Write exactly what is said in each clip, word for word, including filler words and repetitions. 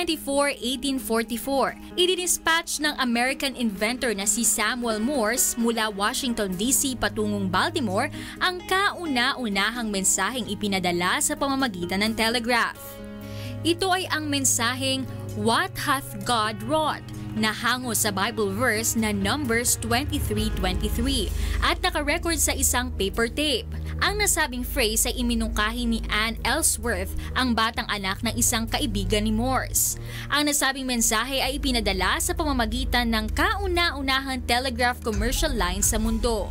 June twenty-fourth, eighteen forty-four, idinispatch ng American inventor na si Samuel Morse mula Washington, D C patungong Baltimore ang kauna-unahang mensaheng ipinadala sa pamamagitan ng telegraph. Ito ay ang mensaheng "What hath God wrought?" na hango sa Bible verse na Numbers twenty-three twenty-three at nakarecord sa isang paper tape. Ang nasabing phrase ay iminungkahi ni Anne Ellsworth, ang batang anak ng isang kaibigan ni Morse. Ang nasabing mensahe ay ipinadala sa pamamagitan ng kauna-unahang telegraph commercial line sa mundo.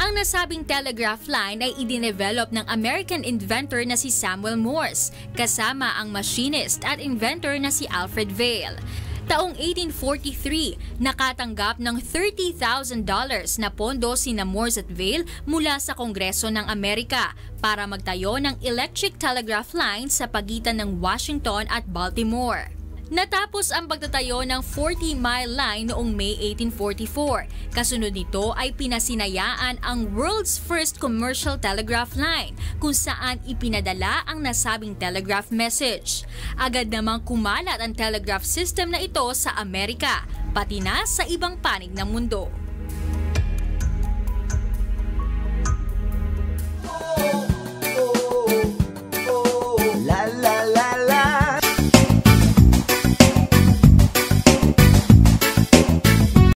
Ang nasabing telegraph line ay idinevelop ng American inventor na si Samuel Morse, kasama ang machinist at inventor na si Alfred Vail. Taong eighteen forty-three, nakatanggap ng thirty thousand dollars na pondo sina Morse at Vail mula sa Kongreso ng Amerika para magtayo ng electric telegraph line sa pagitan ng Washington at Baltimore. Natapos ang pagtatayo ng forty mile line noong May eighteen forty-four. Kasunod nito ay pinasinayaan ang world's first commercial telegraph line kung saan ipinadala ang nasabing telegraph message. Agad namang kumalat ang telegraph system na ito sa Amerika, pati na sa ibang panig ng mundo.